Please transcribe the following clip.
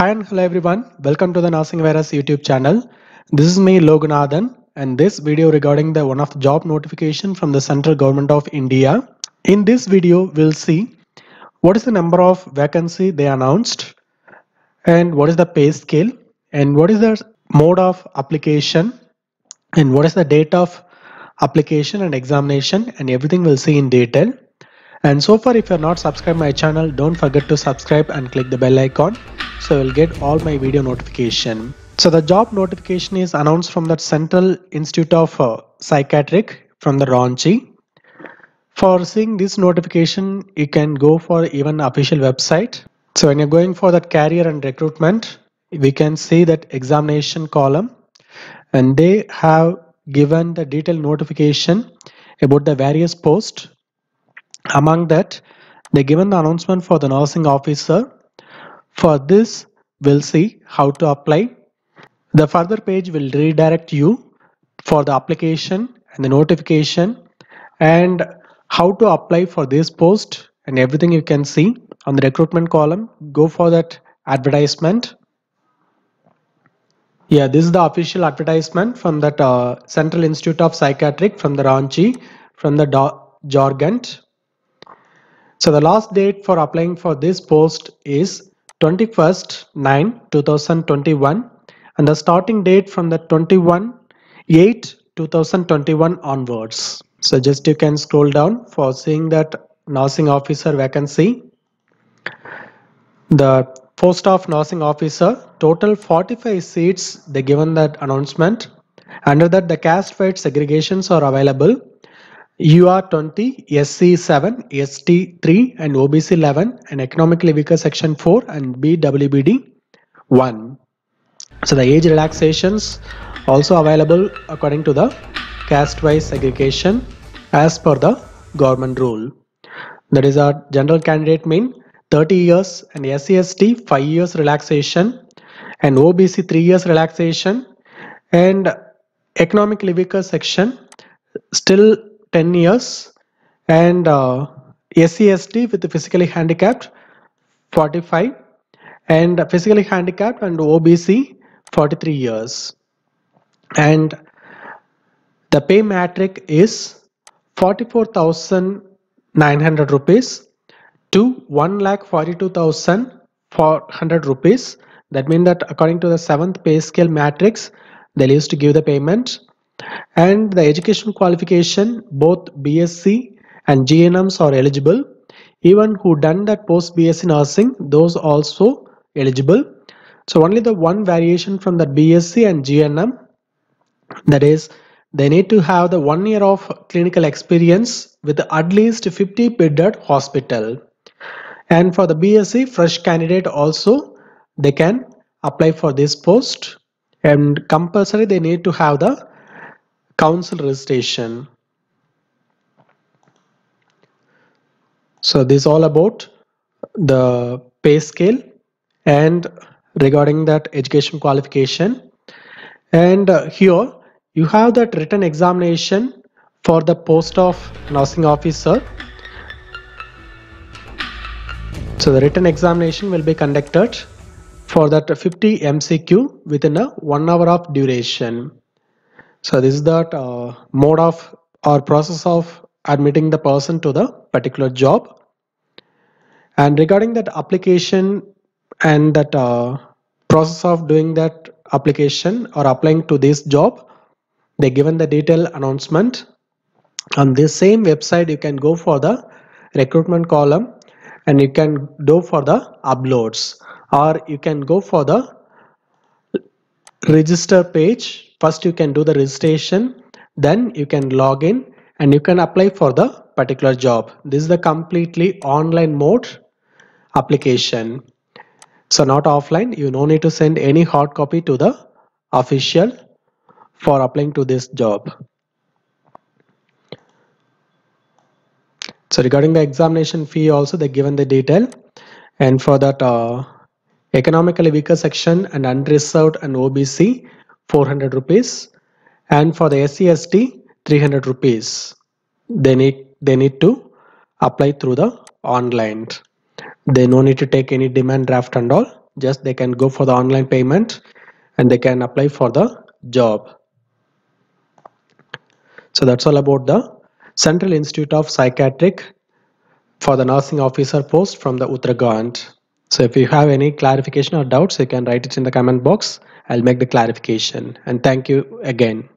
Hi and hello everyone, welcome to the Nursing Virus YouTube channel. This is me Loganathan and this video regarding the one-off job notification from the Central Government of India. In this video we'll see what is the number of vacancy they announced and what is the pay scale and what is the mode of application and what is the date of application and examination, and everything we'll see in detail. And so far, if you're not subscribed my channel, don't forget to subscribe and click the bell icon so you'll get all my video notification. So the job notification is announced from the Central Institute of Psychiatry from the Ranchi. For seeing this notification, you can go for even official website. So when you're going for that career and recruitment, we can see that examination column, and they have given the detailed notification about the various posts. Among that, they given the announcement for the nursing officer. For this, we'll see how to apply. The further page will redirect you for the application and the notification and how to apply for this post, and everything you can see on the recruitment column. Go for that advertisement. Yeah, this is the official advertisement from that Central Institute of Psychiatry from the Ranchi, from the Jharkhand. So the last date for applying for this post is 21st 9 2021, and the starting date from the 21/8/2021 onwards. So just you can scroll down for seeing that nursing officer vacancy. The post of nursing officer, total 45 seats they given that announcement. Under that, the caste wide segregations are available. UR 20, SC 7, ST 3 and OBC 11, and economically weaker section 4 and BWBD 1. So the age relaxations also available according to the caste wise segregation as per the government rule. That is our general candidate mean 30 years and SCST 5 years relaxation and OBC 3 years relaxation, and economically weaker section still 10 years, and SCST with the physically handicapped 45 and physically handicapped and OBC 43 years. And the pay matrix is 44,900 rupees to 1,42,400 rupees. That means that according to the 7th pay scale matrix, they used to give the payment. And the education qualification, both BSc and GNMs are eligible. Even who done that post BSc nursing, those also eligible. So only the one variation from the BSc and GNM, that is they need to have the 1 year of clinical experience with at least 50 bedded hospital. And for the BSc fresh candidate also, they can apply for this post, and compulsory they need to have the council registration. So this is all about the pay scale and regarding that education qualification. And here you have that written examination for the post of nursing officer. So the written examination will be conducted for that 50 MCQ within a 1 hour of duration. So this is that mode of or process of admitting the person to the particular job. And regarding that application and that process of doing that application or applying to this job, they given the detailed announcement. On this same website, you can go for the recruitment column and you can go for the uploads, or you can go for the register page. First you can do the registration, then you can log in and you can apply for the particular job. This is the completely online mode application. So not offline, you no need to send any hard copy to the official for applying to this job. So regarding the examination fee also, they given the detail. And for that economically weaker section and unreserved and OBC 400 rupees, and for the SCST 300 rupees. They need to apply through the online. They no need to take any demand draft and all. just they can go for the online payment and they can apply for the job. So that's all about the Central Institute of Psychiatric for the nursing officer post from the Uttarakhand. So if you have any clarification or doubts, you can write it in the comment box. I'll make the clarification. And thank you again.